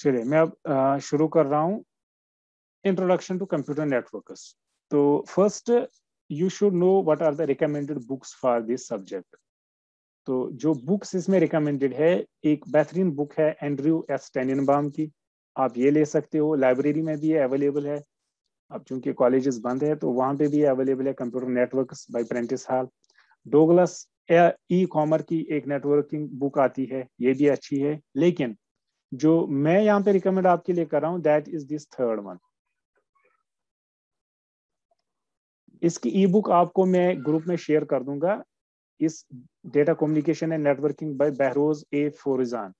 चलिए मैं अब शुरू कर रहा हूँ इंट्रोडक्शन टू कंप्यूटर नेटवर्क्स। तो first you should know what are the recommended books for this subject. तो जो बुक्स इसमें रिकमेंडेड है, एक बेहतरीन बुक है एंड्रयू एस टेनेनबाम की, आप ये ले सकते हो। लाइब्रेरी में भी अवेलेबल है, अब चूंकि कॉलेजेस बंद है तो वहाँ पे भी अवेलेबल है। Computer networks by Prentice Hall. Douglas E Comer की एक नेटवर्किंग बुक आती है, ये भी अच्छी है, लेकिन जो मैं यहाँ पे रिकमेंड आपके लिए कर रहा हूँ that is this third one. इसकी ई बुक आपको मैं ग्रुप में शेयर कर दूंगा। इस data communication and networking by Behrouz A Forouzan.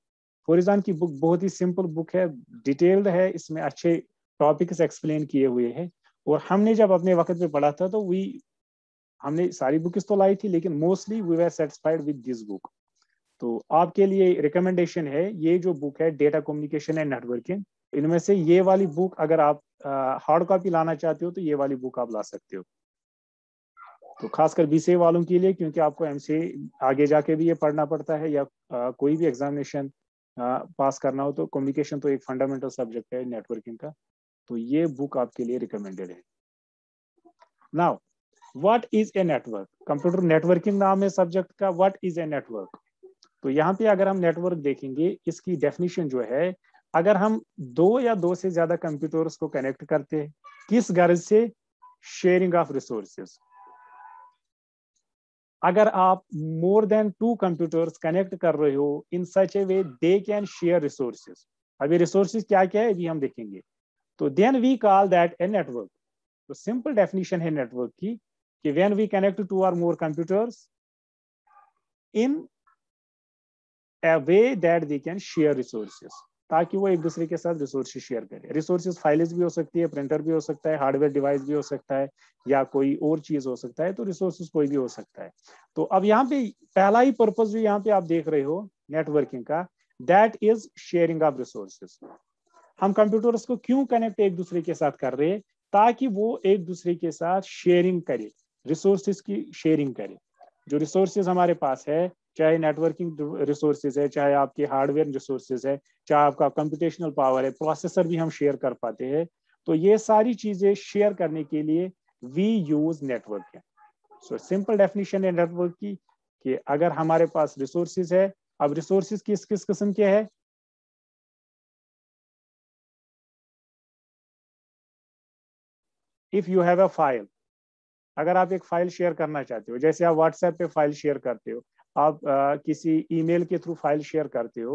Forouzan की बुक बहुत ही सिंपल बुक है, डिटेल्ड है, इसमें अच्छे टॉपिक्स एक्सप्लेन किए हुए हैं। और हमने जब अपने वक्त में पढ़ा था तो हमने सारी बुक्स तो लाई थी, लेकिन mostly we were satisfied with this book. तो आपके लिए रिकमेंडेशन है ये जो बुक है डेटा कम्युनिकेशन एंड नेटवर्किंग। इनमें से ये वाली बुक अगर आप हार्ड कॉपी लाना चाहते हो तो ये वाली बुक आप ला सकते हो, तो खासकर BCA वालों के लिए, क्योंकि आपको MCA आगे जाके भी ये पढ़ना पड़ता है या कोई भी एग्जामिनेशन पास करना हो तो कम्युनिकेशन तो एक फंडामेंटल सब्जेक्ट है नेटवर्किंग का। तो ये बुक आपके लिए रिकमेंडेड है। Now what is a network? Computer networking नाम है सब्जेक्ट का। What is a network? तो यहाँ पे अगर हम नेटवर्क देखेंगे, इसकी डेफिनेशन जो है, अगर हम दो या दो से ज्यादा कंप्यूटर्स को कनेक्ट करते हैं किस गर्ज से? Sharing of resources. अगर आप मोर देन 2 कंप्यूटर्स कनेक्ट कर रहे हो in such a way they can share resources. अभी रिसोर्सेस क्या क्या है अभी हम देखेंगे। तो then we call that a network. तो सिंपल डेफिनेशन है नेटवर्क की कि व्हेन वी कनेक्ट 2 और more computers in a way that they can share resources, ताकि वो एक दूसरे के साथ रिसोर्सेज शेयर करें। रिसोर्सेज फाइल्स भी हो सकती है, प्रिंटर भी हो सकता है, हार्डवेयर डिवाइस भी हो सकता है, या कोई और चीज हो सकता है। तो रिसोर्सेज कोई भी हो सकता है। तो अब यहाँ पे पहला ही पर्पस जो यहाँ पे आप देख रहे हो नेटवर्किंग का, that is sharing of resources. हम कंप्यूटर्स को क्यों कनेक्ट एक दूसरे के साथ कर रहे? ताकि वो एक दूसरे के साथ शेयरिंग करे, रिसोर्सेज की शेयरिंग करे। जो रिसोर्सेज हमारे पास है, चाहे नेटवर्किंग रिसोर्सेज है, चाहे आपके हार्डवेयर रिसोर्सेज है, चाहे आपका कंप्यूटेशनल पावर है, प्रोसेसर भी हम शेयर कर पाते हैं। तो ये सारी चीजें शेयर करने के लिए we use network. So simple definition है नेटवर्क की कि अगर हमारे पास रिसोर्सेज है। अब रिसोर्सेज किस किस किस्म के है? If you have a file, अगर आप एक फाइल शेयर करना चाहते हो, जैसे आप व्हाट्सएप पे फाइल शेयर करते हो, आप किसी ईमेल के थ्रू फाइल शेयर करते हो,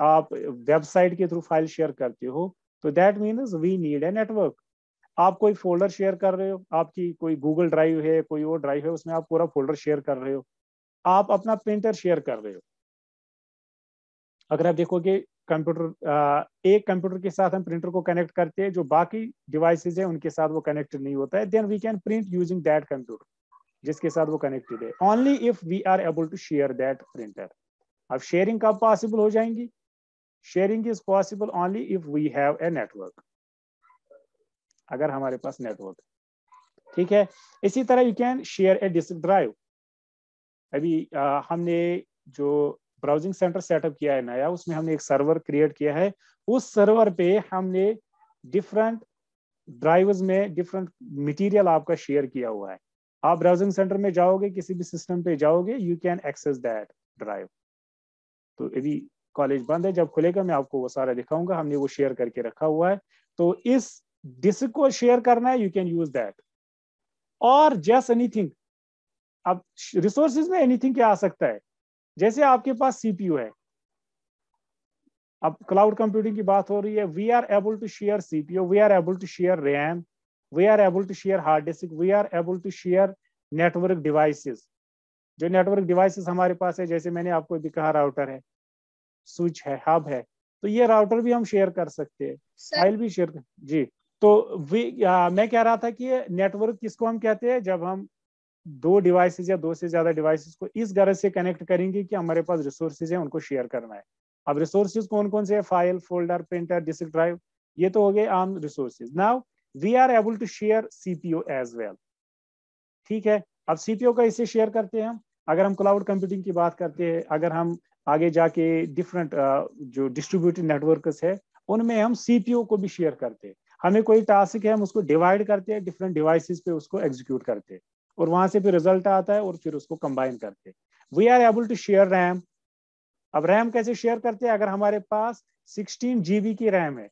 आप वेबसाइट के थ्रू फाइल शेयर करते हो, तो that means we need a network. आप कोई फोल्डर शेयर कर रहे हो, आपकी कोई गूगल ड्राइव है, कोई और ड्राइव है, उसमें आप पूरा फोल्डर शेयर कर रहे हो, आप अपना प्रिंटर शेयर कर रहे हो। अगर आप देखोगे कंप्यूटर, एक कंप्यूटर के साथ हम प्रिंटर को कनेक्ट करते हैं, जो बाकी डिवाइसेज है उनके साथ वो कनेक्टेड नहीं होता है। Then we can print using that computer जिसके साथ वो कनेक्टेड है, only if we are able to share that printer. अब शेयरिंग कब पॉसिबल हो जाएंगी? Sharing is possible only if we have a network, अगर हमारे पास नेटवर्क। ठीक है, इसी तरह you can share a disk drive. अभी हमने जो ब्राउजिंग सेंटर सेटअप किया है नया, उसमें हमने एक सर्वर क्रिएट किया है। उस सर्वर पे हमने डिफरेंट ड्राइव्स में डिफरेंट मटेरियल आपका शेयर किया हुआ है। आप ब्राउजिंग सेंटर में जाओगे, किसी भी सिस्टम पे जाओगे, you can access that drive. तो अभी कॉलेज बंद है, जब खुलेगा मैं आपको वो सारा दिखाऊंगा, हमने वो शेयर करके रखा हुआ है। तो इस डिस्क को शेयर करना है, यू कैन यूज दैट और जस्ट एनीथिंग। अब रिसोर्सेज में एनीथिंग क्या आ सकता है? जैसे आपके पास CPU है, अब क्लाउड कंप्यूटिंग की बात हो रही है, we are able to share CPU, we are able to share RAM, we are able to share hard disk, we are able to share network devices। जो network devices हमारे पास है, जैसे मैंने आपको भी कहा, राउटर है, स्विच है, हब है, तो ये राउटर भी हम शेयर कर सकते हैं, फाइल भी शेयर जी। तो मैं कह रहा था कि नेटवर्क किसको हम कहते हैं? जब हम दो डिवाइसेस या दो से ज्यादा डिवाइसेस को इस गरज से कनेक्ट करेंगे कि हमारे पास रिसोर्सेज है, उनको शेयर करना है। अब रिसोर्सेज कौन कौन से है? File, folder, printer, disk drive, ये तो हो गए आम resources. Now We are able to share CPU as well। ठीक है, अब CPU का इसे शेयर करते हैं हम। अगर हम क्लाउड कंप्यूटिंग की बात करते हैं, अगर हम आगे जाके डिफरेंट जो डिस्ट्रीब्यूटेड नेटवर्क्स है उनमें हम सीपीयू को भी शेयर करते हैं। हमें कोई टास्क है, हम उसको डिवाइड करते हैं, डिफरेंट डिवाइसेस पे उसको एग्जीक्यूट करते हैं और वहां से फिर रिजल्ट आता है और फिर उसको कंबाइन करते हैं। We are able to share RAM. अब रैम कैसे शेयर करते हैं? अगर हमारे पास 16 GB की रैम है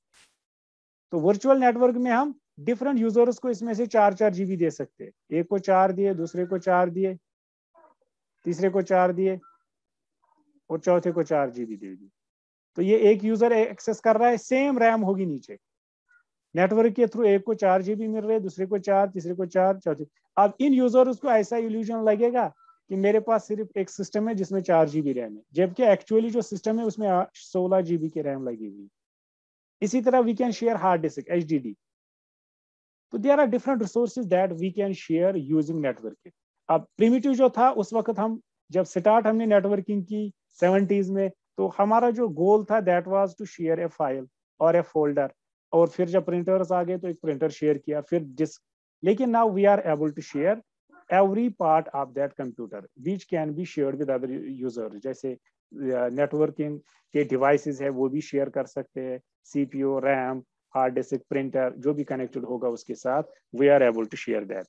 तो वर्चुअल नेटवर्क में हम डिफरेंट यूजर्स को इसमें से 4-4 GB दे सकते हैं। एक को 4 दिए, दूसरे को 4 दिए, तीसरे को 4 दिए और चौथे को 4 GB दे दिए। तो ये एक यूजर एक्सेस कर रहा है, सेम रैम होगी नीचे। नेटवर्क के थ्रू एक को 4 GB मिल रहे, दूसरे को 4, तीसरे को 4, चौथे। अब इन यूजर्स को ऐसा इल्यूजन लगेगा कि मेरे पास सिर्फ एक सिस्टम है जिसमें 4 GB रैम है, जबकि एक्चुअली जो सिस्टम है उसमें 16 GB की रैम लगी हुई। इसी तरह we can share hard disk HDD। तो there are different resources that we can share using networking. अब प्रिमिटिव जो था उस वक्त, हम जब स्टार्ट हमने नेटवर्किंग की 70s में, तो हमारा जो गोल था that was to share a file और ए फोल्डर, और फिर जब प्रिंटर्स आ गए तो एक प्रिंटर शेयर किया, फिर डिस्क। लेकिन now we are able to share every part of that computer which can be shared with other user. जैसे नेटवर्किंग के डिवाइसेस है वो भी शेयर कर सकते हैं, CPU, RAM, hard disk, printer, जो भी कनेक्टेड होगा उसके साथ we are able to share that.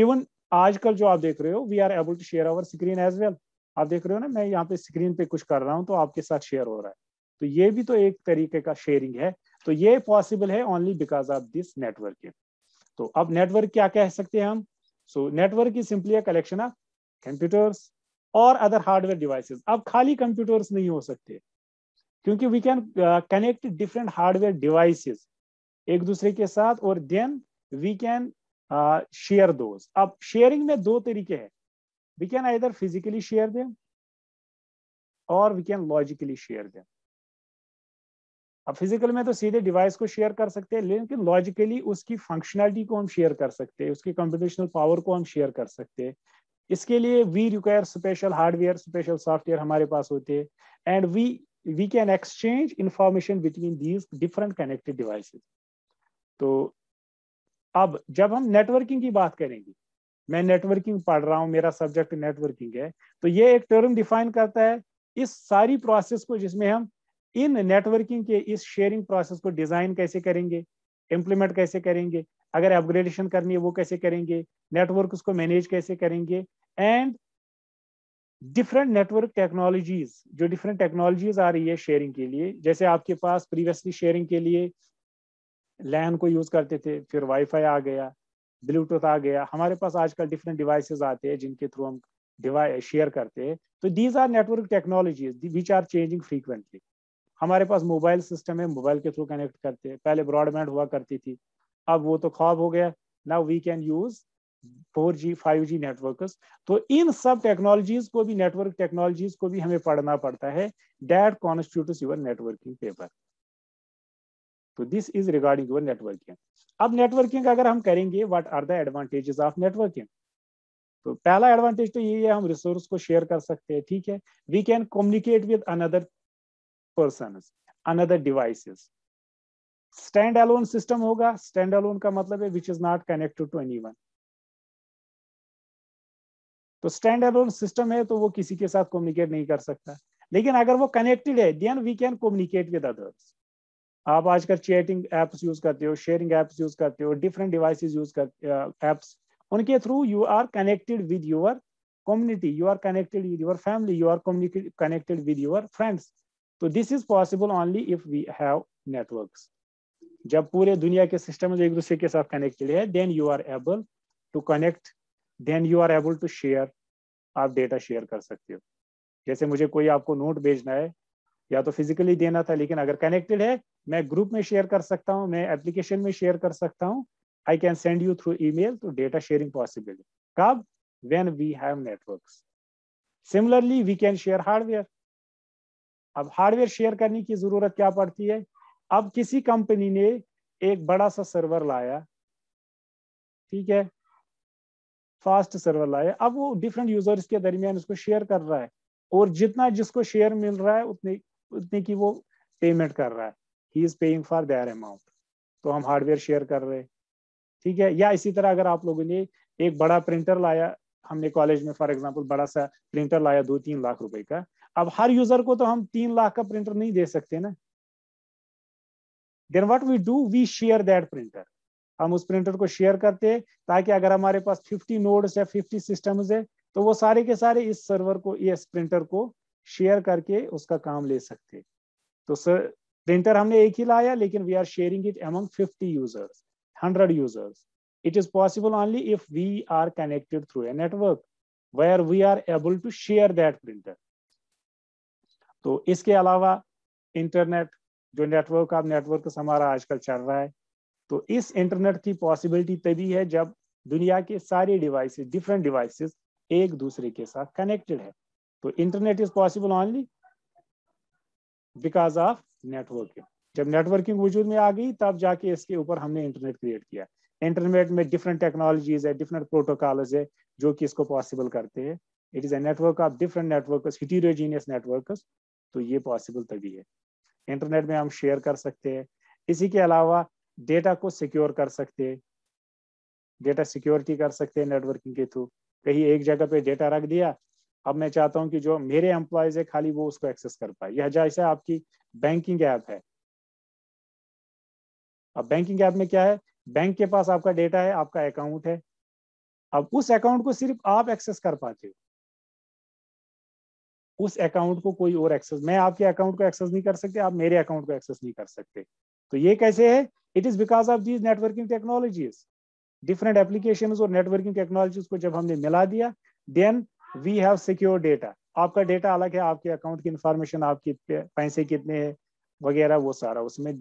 Even आजकल जो आप देख रहे हो, we are able to share our screen as well. आप देख रहे हो ना, मैं यहाँ पे स्क्रीन पे कुछ कर रहा हूँ तो आपके साथ शेयर हो रहा है, तो ये भी तो एक तरीके का शेयरिंग है। तो ये पॉसिबल है only because of this networking. तो अब नेटवर्क क्या कह सकते हैं हम? So network is simply a collection of computers और अदर हार्डवेयर डिवाइसेस। अब खाली कंप्यूटर्स नहीं हो सकते, क्योंकि we can connect different hardware devices एक दूसरे के साथ और then we can share those. अब शेयरिंग में दो तरीके हैं, we can either physically share them or we can logically share them। अब फिजिकल में तो सीधे डिवाइस को शेयर कर सकते हैं, लेकिन लॉजिकली उसकी फंक्शनलिटी को हम शेयर कर सकते हैं, उसकी कंप्यूटेशनल पावर को हम शेयर कर सकते हैं। इसके लिए we require special hardware, special software हमारे पास होते हैं, and we can exchange information between these different connected devices. तो अब जब हम नेटवर्किंग की बात करेंगे, मैं नेटवर्किंग पढ़ रहा हूँ, मेरा सब्जेक्ट नेटवर्किंग है, तो ये एक टर्म डिफाइन करता है इस सारी प्रोसेस को, जिसमें हम इन नेटवर्किंग के इस शेयरिंग प्रोसेस को डिजाइन कैसे करेंगे, इम्प्लीमेंट कैसे करेंगे, अगर अपग्रेडेशन करनी है वो कैसे करेंगे, नेटवर्क उसको मैनेज कैसे करेंगे, एंड डिफरेंट नेटवर्क टेक्नोलॉजीज, जो डिफरेंट टेक्नोलॉजीज आ रही है शेयरिंग के लिए। जैसे आपके पास प्रीवियसली शेयरिंग के लिए लैन को यूज करते थे, फिर वाईफाई आ गया, ब्लूटूथ आ गया, हमारे पास आजकल डिफरेंट डिवाइसेस आते हैं जिनके थ्रू हम डिवाइस शेयर करते हैं। तो these are network technologies which are changing frequently. हमारे पास मोबाइल सिस्टम है, मोबाइल के थ्रू कनेक्ट करते हैं, पहले ब्रॉडबैंड हुआ करती थी, अब वो तो ख्वाब हो गया। Now we can use 4G 5G networks. तो इन सब टेक्नोलॉजीज को भी, नेटवर्क टेक्नोलॉजीज को भी हमें पढ़ना पड़ता है, that constitutes your networking paper. तो this is regarding your networking. अब नेटवर्किंग अगर हम करेंगे, what are the advantages of networking? तो पहला एडवांटेज तो ये है, हम रिसोर्स को शेयर कर सकते हैं, ठीक है। We can communicate with another persons, another devices. Stand alone system होगा, स्टैंड अलोन का मतलब है which is not connected to anyone. तो स्टैंड अलोन सिस्टम है तो वो किसी के साथ कम्युनिकेट नहीं कर सकता, लेकिन अगर वो कनेक्टेड है then we can communicate with others. आप आजकल चैटिंग एप्स यूज करते हो, शेयरिंग एप्स यूज करते हो, डिफरेंट डिवाइसेस यूज करते एप्स, उनके through you are connected with your community, you are connected with your family, you are connected with your friends. तो this is possible only if we have networks. जब पूरे दुनिया के system एक दूसरे के साथ कनेक्टेड है, then you are able to connect, then you are able to share. आप डेटा शेयर कर सकते हो। जैसे मुझे कोई आपको नोट भेजना है या तो फिजिकली देना था, लेकिन अगर कनेक्टेड है मैं ग्रुप में शेयर कर सकता हूँ, मैं एप्लीकेशन में शेयर कर सकता हूँ, I can send you through email. तो डेटा शेयरिंग पॉसिबल है कब? When we have networks. Similarly we can share hardware. अब हार्डवेयर शेयर करने की जरूरत क्या पड़ती है? अब किसी कंपनी ने एक बड़ा सा सर्वर लाया, ठीक है, फास्ट सर्वर लाया, अब वो डिफरेंट यूजर्स के दरमियान उसको शेयर कर रहा है, और जितना जिसको शेयर मिल रहा है उतने की वो पेमेंट कर रहा है, he is paying for their amount. तो हम हार्डवेयर शेयर कर रहे हैं, ठीक है। या इसी तरह अगर आप लोगों ने एक बड़ा प्रिंटर लाया, हमने कॉलेज में फॉर एग्जांपल बड़ा सा प्रिंटर लाया 2-3 लाख रुपए का। अब हर यूजर को तो हम 3 लाख का प्रिंटर नहीं दे सकते ना, then what we do, we share that printer. हम उस प्रिंटर को शेयर करते हैं ताकि अगर हमारे पास 50 नोड्स या 50 सिस्टम्स है तो वो सारे के सारे इस सर्वर को, इस प्रिंटर को शेयर करके उसका काम ले सकते। तो सर प्रिंटर हमने एक ही लाया, लेकिन we are sharing it among 50 users, 100 users. It is possible only if we are connected through a network where we are able to share that printer. तो इसके अलावा इंटरनेट, जो नेटवर्क ऑफ नेटवर्क हमारा आजकल चल रहा है, तो इस इंटरनेट की पॉसिबिलिटी तभी है जब दुनिया के सारे डिवाइसेस, डिफरेंट डिवाइसेस एक दूसरे के साथ कनेक्टेड है। तो internet is possible only because of networking. जब नेटवर्किंग वजूद में आ गई तब जाके इसके ऊपर हमने इंटरनेट क्रिएट किया। इंटरनेट में डिफरेंट टेक्नोलॉजीज है, डिफरेंट प्रोटोकॉल्स है जो कि इसको पॉसिबल करते हैं। It is a network of different networks, heterogeneous networks. तो ये पॉसिबल तभी है, इंटरनेट में हम शेयर कर सकते हैं। इसी के अलावा डेटा को सिक्योर कर सकते हैं, डेटा सिक्योरिटी कर सकते हैं नेटवर्किंग के थ्रू। कहीं एक जगह पे डेटा रख दिया, अब मैं चाहता हूँ कि जो मेरे एम्प्लॉयज है खाली वो उसको एक्सेस कर पाए। यह जैसे आपकी बैंकिंग ऐप है, अब बैंकिंग ऐप में क्या है, बैंक के पास आपका डेटा है, आपका अकाउंट है, अब उस अकाउंट को सिर्फ आप एक्सेस कर पाते हो, उस अकाउंट को कोई और एक्सेस, मैं आपके अकाउंट को एक्सेस नहीं कर सकते, आप मेरे अकाउंट को एक्सेस नहीं कर सकते। तो ये कैसे है, it is because of these networking technologies. Different applications और नेटवर्किंग टेक्नोलॉजीज को जब हमने मिला दिया, then we have secure data. आपका डेटा अलग है, आपके अकाउंट की इंफॉर्मेशन, आपके पैसे कितने हैं वगैरह वो सारा उसमें।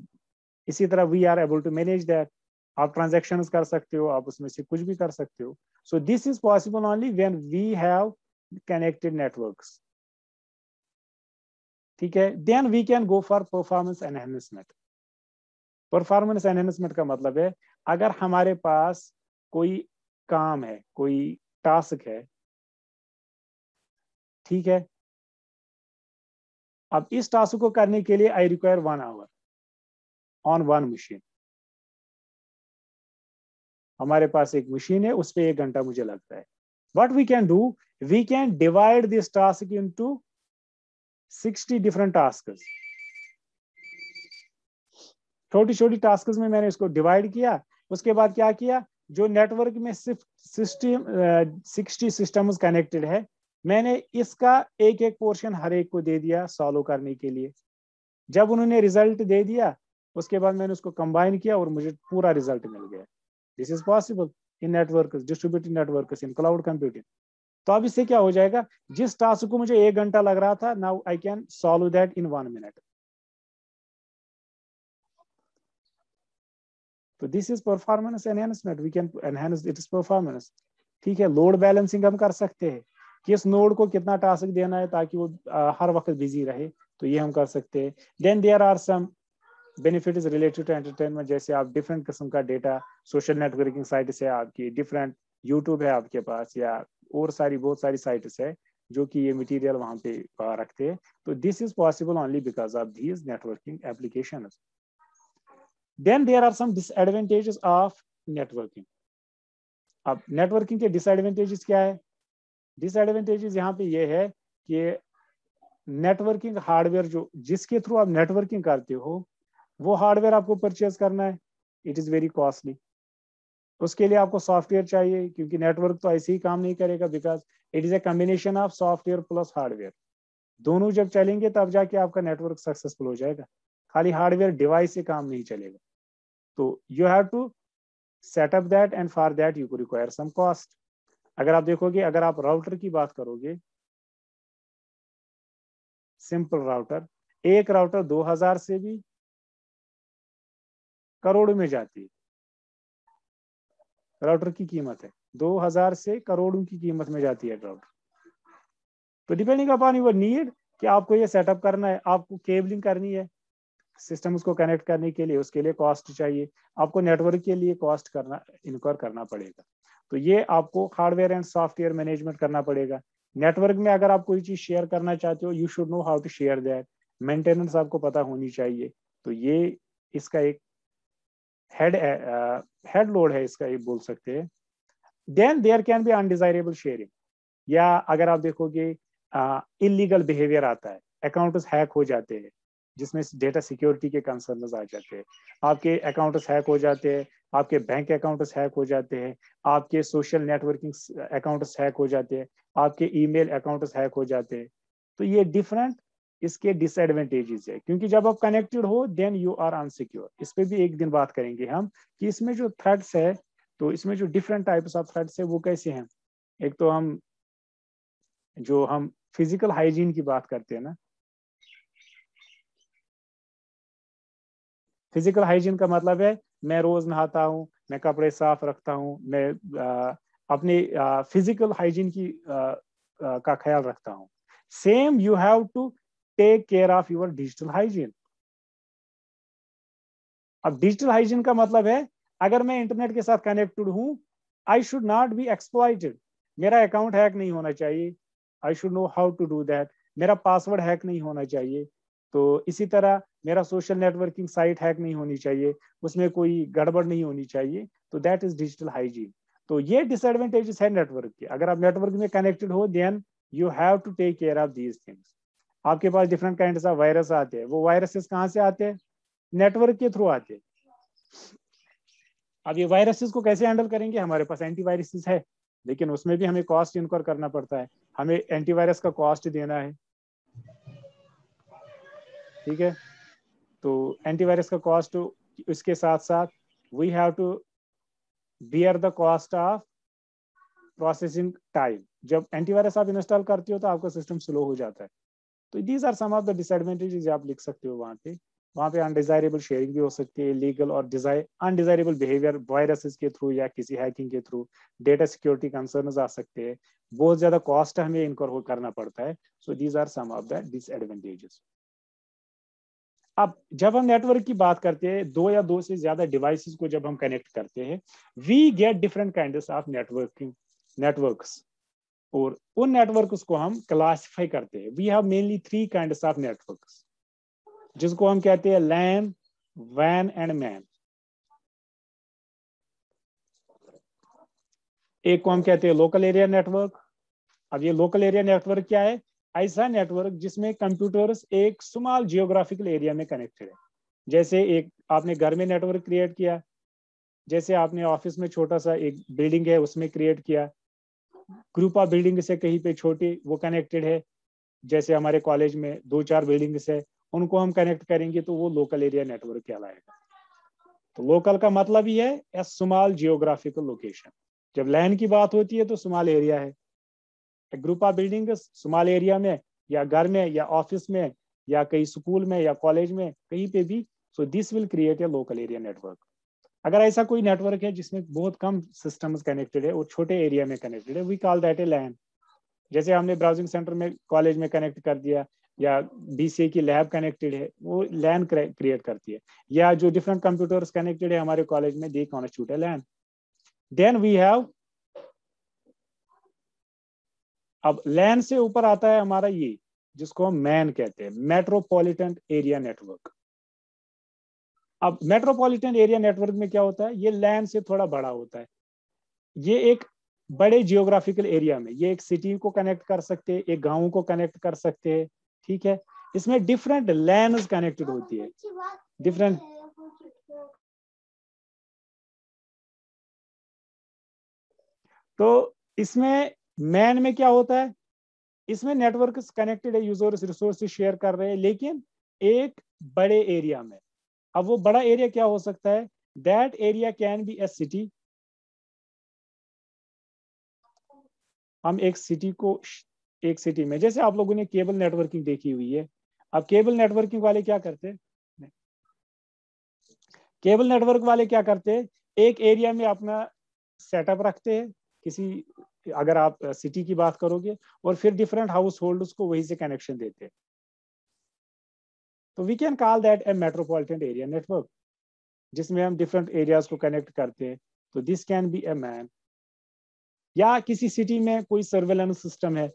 इसी तरह we are able to manage that. आप ट्रांजैक्शंस कर सकते हो, आप उसमें से कुछ भी कर सकते हो। So this is possible only when we have connected networks. ठीक है, then we can go for performance enhancement. Performance enhancement का मतलब है अगर हमारे पास कोई काम है, कोई टास्क है, ठीक है, अब इस टास्क को करने के लिए I require 1 hour on 1 machine. हमारे पास एक मशीन है, उस पर 1 घंटा मुझे लगता है। What we can do, we can divide this task into 60 different task. छोटी छोटी टास्क में मैंने इसको डिवाइड किया। उसके बाद क्या किया, जो नेटवर्क में सिर्फ 60 सिस्टम्स कनेक्टेड है, मैंने इसका एक एक पोर्शन हर एक को दे दिया सॉल्व करने के लिए। जब उन्होंने रिजल्ट दे दिया, उसके बाद मैंने उसको कंबाइन किया और मुझे पूरा रिजल्ट मिल गया। This is possible in network, distributed networks, in cloud computing. तो अब इससे क्या हो जाएगा, जिस टास्क को मुझे 1 घंटा लग रहा था, now I can solve that in 1 minute. तो this is performance enhancement, we can enhance its performance. ठीक है, लोड बैलेंसिंग हम कर सकते हैं, किस नोड को कितना टास्क देना है ताकि वो हर वक्त बिजी रहे, तो ये हम कर सकते हैं। Then there are some benefit is related to entertainment, जैसे आप डिफरेंट किस्म का डेटा, सोशल नेटवर्किंग साइट्स है आपकी, डिफरेंट यूट्यूब है आपके पास, या और सारी बहुत सारी साइट्स है जो कि ये मटेरियल वहाँ पे रखते हैं। तो this is possible only because of these networking applications. Then there are some disadvantages of networking. अब नेटवर्किंग के डिसएडवांटेजेस क्या है, डिसएडवांटेजेस यहाँ पे ये है कि नेटवर्किंग हार्डवेयर जो, जिसके थ्रू आप नेटवर्किंग करते हो, वो हार्डवेयर आपको परचेज करना है, इट इज़ वेरी कॉस्टली। उसके लिए आपको सॉफ्टवेयर चाहिए, क्योंकि नेटवर्क तो ऐसे ही काम नहीं करेगा, because it is a combination of software plus hardware. दोनों जब चलेंगे तब जाके आपका नेटवर्क सक्सेसफुल हो जाएगा, खाली हार्डवेयर डिवाइस से काम नहीं चलेगा। तो you have to setup that and for that you require some cost. अगर आप देखोगे, अगर आप राउटर की बात करोगे, सिंपल राउटर, एक राउटर 2000 से भी करोड़ में जाती है। राउटर की कीमत है 2000 से करोड़ों की कीमत में जाती है राउटर। तो डिपेंडिंग अपॉन योर नीड कि आपको ये सेटअप करना है, आपको केबलिंग करनी है सिस्टम्स को कनेक्ट करने के लिए, उसके लिए कॉस्ट चाहिए, आपको नेटवर्क के लिए कॉस्ट करना इनक्वायर करना पड़ेगा। तो ये आपको हार्डवेयर एंड सॉफ्टवेयर मैनेजमेंट करना पड़ेगा। नेटवर्क में अगर आप कोई चीज शेयर करना चाहते हो, you should know how to share that, maintenance आपको पता होनी चाहिए। तो ये इसका एक हेड लोड है, इसका ये बोल सकते हैं। Then there can be undesirable sharing, या अगर आप देखोगे इलीगल बिहेवियर आता है, अकाउंट्स हैक हो जाते हैं, जिसमें डेटा सिक्योरिटी के कंसर्न्स आ जाते हैं, आपके अकाउंट्स हैक हो जाते हैं, आपके बैंक अकाउंट्स हैक हो जाते हैं, आपके सोशल नेटवर्किंग अकाउंट्स हैक हो जाते हैं, आपके ईमेल अकाउंट्स हैक हो जाते हैं। तो ये डिफरेंट इसके डिसएडवांटेजेस है, क्योंकि जब आप कनेक्टेड हो देन यू आर अनसिक्योर। इस पर भी एक दिन बात करेंगे हम कि इसमें जो थ्रेड्स है, तो इसमें जो डिफरेंट टाइप्स ऑफ थ्रेड्स है वो कैसे हैं। एक तो हम फिजिकल हाइजीन की बात करते हैं ना, फिजिकल हाइजीन का मतलब है मैं रोज नहाता हूँ, मैं कपड़े साफ रखता हूँ, मैं अपने फिजिकल हाइजीन की का ख्याल रखता हूँ। Same you have to take care of your digital hygiene. अब डिजिटल हाइजीन का मतलब है अगर मैं इंटरनेट के साथ कनेक्टेड हूँ, I should not be exploited, मेरा अकाउंट हैक नहीं होना चाहिए, I should know how to do that, मेरा पासवर्ड हैक नहीं होना चाहिए। तो इसी तरह मेरा सोशल नेटवर्किंग साइट हैक नहीं होनी चाहिए, उसमें कोई गड़बड़ नहीं होनी चाहिए। तो दैट इज डिजिटल हाइजीन। तो ये डिसएडवांटेजेस है नेटवर्क के। अगर आप नेटवर्क में कनेक्टेड हो then you have to take care of these things. आपके पास डिफरेंट काइंड्स ऑफ वायरस आते हैं, वो वायरसेस कहाँ से आते हैं? नेटवर्क के थ्रू आते हैं। अब ये वायरसेस को कैसे हैंडल करेंगे? हमारे पास एंटीवायरसेस है, लेकिन उसमें भी हमें कॉस्ट इनक्योर करना पड़ता है, हमें एंटीवायरस का कॉस्ट देना है, ठीक है। तो एंटीवायरस का कॉस्ट, इसके साथ साथ we have to bear the cost of processing time. जब एंटीवायरस आप इंस्टॉल करते हो तो आपका सिस्टम स्लो हो जाता है। तो these are some of the disadvantages आप लिख सकते हो वहाँ पे। वहाँ पे अनडिजायरेबल शेयरिंग भी हो सकती है, लीगल और अनडिजायरेबल बिहेवियर वायरसेस के थ्रू या किसी हैकिंग के थ्रू, डेटा सिक्योरिटी कंसर्न्स आ सकते हैं, बहुत ज़्यादा कॉस्ट हमें इनकर करना पड़ता है। So these are some of the disadvantages. अब जब हम नेटवर्क की बात करते हैं, दो या दो से ज्यादा डिवाइसेस को जब हम कनेक्ट करते हैं, we get different kinds of networks, और उन नेटवर्क्स को हम क्लासिफाई करते हैं। We have mainly three kinds of networks, जिसको हम कहते हैं लैन, वैन एंड मैन। एक को हम कहते हैं लोकल एरिया नेटवर्क। अब ये लोकल एरिया नेटवर्क क्या है? ऐसा नेटवर्क जिसमें कंप्यूटर्स एक स्मॉल जियोग्राफिकल एरिया में कनेक्टेड है। जैसे एक आपने घर में नेटवर्क क्रिएट किया, जैसे आपने ऑफिस में छोटा सा एक बिल्डिंग है उसमें क्रिएट किया, ग्रुप ऑफ बिल्डिंग से कहीं पे छोटी वो कनेक्टेड है, जैसे हमारे कॉलेज में दो चार बिल्डिंग्स है उनको हम कनेक्ट करेंगे तो वो लोकल एरिया नेटवर्क कहलाएगा। तो लोकल का मतलब ही है ए स्मॉल जियोग्राफिकल लोकेशन। जब लैन की बात होती है तो स्मॉल एरिया है, group of buildings small area में या घर में या ऑफिस में या कहीं स्कूल में या कॉलेज में कहीं पे भी। So this will create a local area network. अगर ऐसा कोई नेटवर्क है जिसमें बहुत कम सिस्टम्स कनेक्टेड है और छोटे एरिया में कनेक्टेड है, we call that a LAN. जैसे हमने ब्राउजिंग सेंटर में कॉलेज में कनेक्ट कर दिया या BCA की लैब कनेक्टेड है, वो लैन क्रिएट करती है, या जो डिफरेंट कंप्यूटर्स कनेक्टेड है हमारे कॉलेज में, they constitute a LAN. Then we have, अब लैन से ऊपर आता है हमारा ये जिसको हम मैन कहते हैं, मेट्रोपॉलिटन एरिया नेटवर्क। अब मेट्रोपॉलिटन एरिया नेटवर्क में क्या होता है? ये लैन से थोड़ा बड़ा होता है, ये एक बड़े जियोग्राफिकल एरिया में, ये एक सिटी को कनेक्ट कर सकते हैं, एक गांव को कनेक्ट कर सकते हैं, ठीक है। इसमें डिफरेंट लैंस कनेक्टेड होती है, डिफरेंट। तो इसमें मैन में क्या होता है? इसमें नेटवर्क्स कनेक्टेड है, यूजर्स रिसोर्सेज शेयर कर रहे हैं, लेकिन एक बड़े एरिया में। अब वो बड़ा एरिया क्या हो सकता है? That area can be a city. हम एक सिटी को, एक सिटी में, जैसे आप लोगों ने केबल नेटवर्किंग देखी हुई है। अब केबल नेटवर्किंग वाले क्या करते हैं? केबल नेटवर्क वाले क्या करते हैं? एक एरिया में अपना सेटअप रखते हैं, किसी अगर आप सिटी की बात करोगे, और फिर डिफरेंट हाउस होल्ड्स को वहीं से कनेक्शन देते हैं। तो we can call that a metropolitan area network, जिसमें हम डिफरेंट एरियाज को कनेक्ट करते हैं। तो this can be a MAN. या किसी सिटी में कोई सर्वेलेंस सिस्टम है,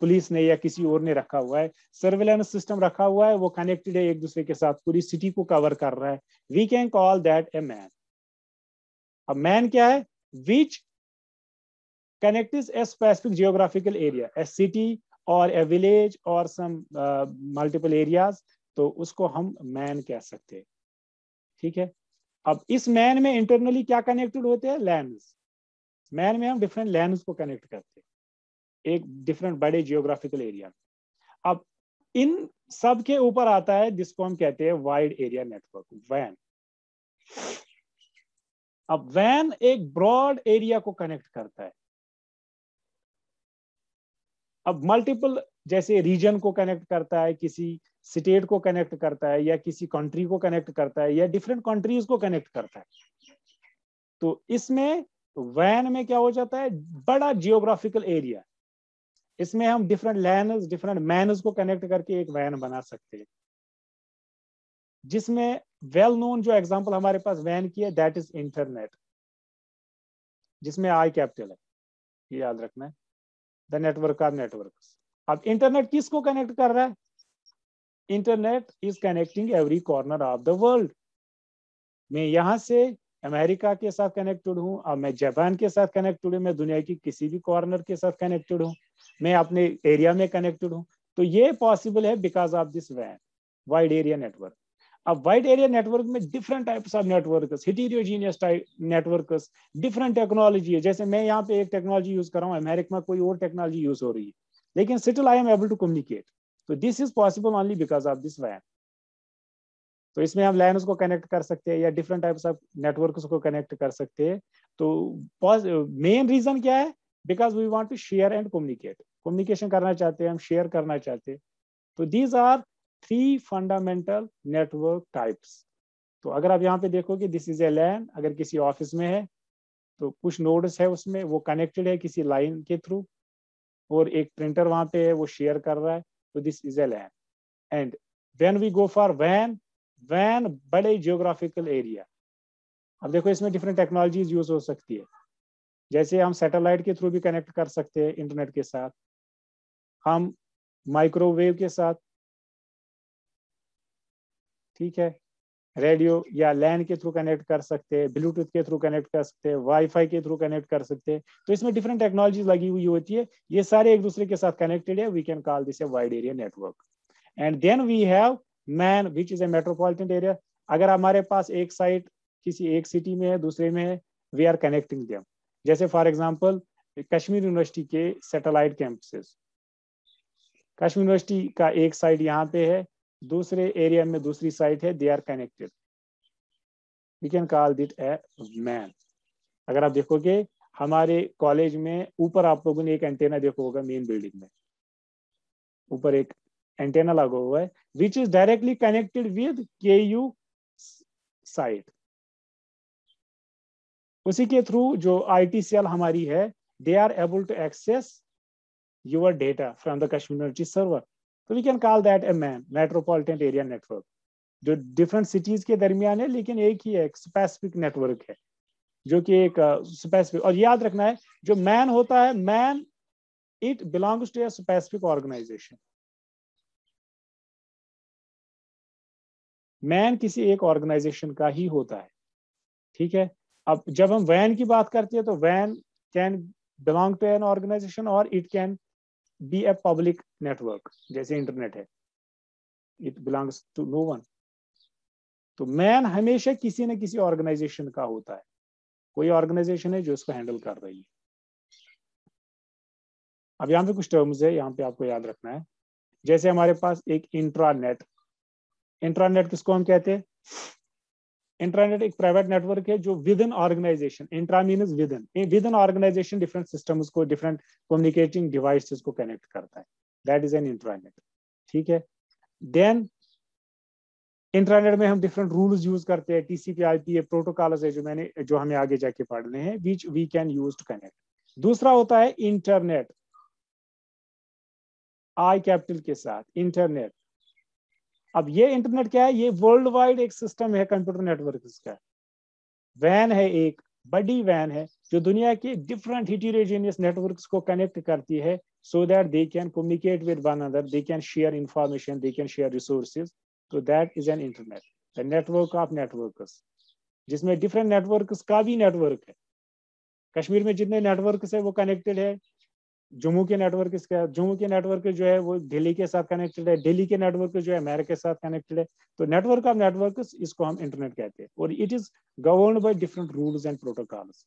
पुलिस ने या किसी और ने रखा हुआ है, सर्वेलेंस सिस्टम रखा हुआ है, वो कनेक्टेड है एक दूसरे के साथ, पूरी सिटी को कवर कर रहा है, we can call that a MAN. अब मैन क्या है? विच connects a specific geographical area, a city or a village or some multiple areas. तो उसको हम मैन कह सकते हैं, ठीक है। अब इस मैन में इंटरनली क्या कनेक्टेड होते हैं? लैंस। मैन में हम डिफरेंट लैंस को कनेक्ट करते हैं एक डिफरेंट बड़े जियोग्राफिकल एरिया। अब इन सब के ऊपर आता है जिसको हम कहते हैं वाइड एरिया नेटवर्क, वैन। अब वैन एक ब्रॉड एरिया को कनेक्ट करता है, अब मल्टीपल जैसे रीजन को कनेक्ट करता है, किसी स्टेट को कनेक्ट करता है या किसी कंट्री को कनेक्ट करता है या डिफरेंट कंट्रीज को कनेक्ट करता है। तो इसमें वैन में क्या हो जाता है, बड़ा जियोग्राफिकल एरिया। इसमें हम डिफरेंट लैंस, डिफरेंट मैनस को कनेक्ट करके एक वैन बना सकते हैं, जिसमें वेल नोन जो एग्जांपल हमारे पास वैन की है, दैट इज इंटरनेट, जिसमें आई कैपिटल है, ये याद रखना है, द नेटवर्क ऑफ नेटवर्क्स। अब इंटरनेट किसको कनेक्ट कर रहा है? Internet is connecting every corner of the world. मैं यहाँ से अमेरिका के साथ कनेक्टेड हूँ, अब मैं जापान के साथ कनेक्टेड हूँ, मैं दुनिया की किसी भी कॉर्नर के साथ कनेक्टेड हूँ, मैं अपने एरिया में कनेक्टेड हूँ। तो ये पॉसिबल है बिकॉज ऑफ दिस वैन, वाइड एरिया नेटवर्क। अब वाइड एरिया नेटवर्क में different types of networks, heterogeneous type networks, different technology है। जैसे मैं यहाँ पे एक टेक्नोलॉजी यूज कर रहा हूँ, अमेरिका में कोई और टेक्नोलॉजी यूज हो रही है, लेकिन still I am able to communicate. तो this is possible only because of this वैन। तो इसमें हम लैंस को कनेक्ट कर सकते हैं या डिफरेंट टाइप्स ऑफ नेटवर्क्स को कनेक्ट कर सकते हैं। तो मेन रीजन क्या है? Because we want to share and communicate, communication करना चाहते हैं, हम शेयर करना चाहते हैं। तो these are three fundamental network types. तो अगर आप यहाँ पे देखोगे, दिस इज ए लैन, अगर किसी ऑफिस में है तो कुछ नोड्स है उसमें, वो कनेक्टेड है किसी लाइन के थ्रू, और एक प्रिंटर वहाँ पे है, वो शेयर कर रहा है, तो this is a LAN. And when we go for वैन, वैन बड़े जियोग्राफिकल एरिया। अब देखो इसमें डिफरेंट टेक्नोलॉजीज यूज हो सकती है, जैसे हम सैटेलाइट के थ्रू भी कनेक्ट कर सकते हैं इंटरनेट के साथ, हम माइक्रोवेव के साथ, ठीक है, रेडियो या लैन के थ्रू कनेक्ट कर सकते हैं, ब्लूटूथ के थ्रू कनेक्ट कर सकते हैं, वाईफाई के थ्रू कनेक्ट कर सकते हैं। तो इसमें डिफरेंट टेक्नोलॉजीज लगी हुई होती है, ये सारे एक दूसरे के साथ कनेक्टेड है। We can call this a wide area network. And then we have MAN which is a metropolitan area. अगर हमारे पास एक साइट किसी एक सिटी में है, दूसरे में है, वी आर कनेक्टिंग देम। जैसे फॉर एग्जाम्पल कश्मीर यूनिवर्सिटी के सैटेलाइट कैंपसेस, कश्मीर यूनिवर्सिटी का एक साइट यहाँ पे है, दूसरे एरिया में दूसरी साइट है, they are connected, we can call it a MAN. अगर आप देखोगे हमारे कॉलेज में ऊपर आप लोगों ने एक एंटेना देखा होगा, मेन बिल्डिंग में ऊपर एक एंटेना लगा हुआ है, which is directly connected with K U site. उसी के थ्रू जो IT सेल हमारी है, they are able to access your data from the Kashmir university server. तो we can call that a MAN, metropolitan area network, जो different cities के दरमियान है, लेकिन एक ही एक स्पेसिफिक नेटवर्क है, जो कि एक स्पेसिफिक। और याद रखना है जो मैन होता है, MAN it belongs to a specific organisation. MAN किसी एक ऑर्गेनाइजेशन का ही होता है, ठीक है। अब जब हम वैन की बात करते हैं, तो वैन can belong to an organisation और it can be a public network, जैसे इंटरनेट है, it belongs to no one. तो मैन हमेशा किसी न किसी ऑर्गेनाइजेशन का होता है, कोई ऑर्गेनाइजेशन है जो इसको हैंडल कर रही है। अब यहाँ पे कुछ टर्म्स है, यहाँ पे आपको याद रखना है। जैसे हमारे पास एक इंट्रानेट, इंट्रानेट किसको हम कहते हैं? इंट्रानेट एक प्राइवेट नेटवर्क है जो within organisation, intra means within, within organisation different systems को, डिफरेंट कम्युनिकेटिंग डिवाइसेस को कनेक्ट करता है, दैट इज एन इंट्रानेट, ठीक है। देन इंट्रानेट में हम डिफरेंट रूल्स यूज करते हैं, TCP/IP प्रोटोकॉल्स है जो हमें आगे जाके पढ़ने हैं, which we can use to connect. दूसरा होता है इंटरनेट, आई कैपिटल के साथ, इंटरनेट। अब ये इंटरनेट क्या है? ये वर्ल्ड वाइड एक सिस्टम है कंप्यूटर नेटवर्क का, वैन है, एक बड़ी वैन है जो दुनिया के डिफरेंट हिटेरोजेनियस नेटवर्क्स को कनेक्ट करती है, so that they can communicate with one other, they can share information, they can share resources. तो that is an internet, the network of networks, जिसमें डिफरेंट नेटवर्क्स का भी नेटवर्क है। कश्मीर में जितने नेटवर्क्स है वो कनेक्टेड है, जम्मू के नेटवर्क इसके साथ, जम्मू के नेटवर्क जो है वो दिल्ली के साथ कनेक्टेड है, दिल्ली के नेटवर्क जो है अमेरिका के साथ कनेक्टेड है। तो नेटवर्क ऑफ नेटवर्क इसको हम इंटरनेट कहते हैं और it is governed by different rules and protocols.